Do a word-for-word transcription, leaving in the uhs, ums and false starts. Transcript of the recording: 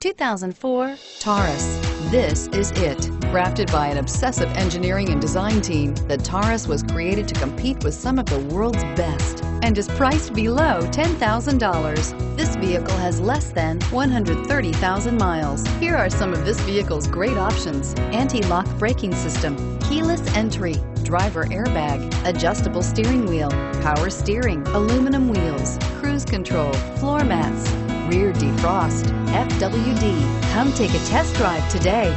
two thousand four Taurus. This is it. Crafted by an obsessive engineering and design team, the Taurus was created to compete with some of the world's best and is priced below ten thousand dollars. This vehicle has less than one hundred thirty thousand miles. Here are some of this vehicle's great options: anti-lock braking system, keyless entry, driver airbag, adjustable steering wheel, power steering, aluminum wheels, cruise control, floor mats, rear defrost, F W D. Come take a test drive today.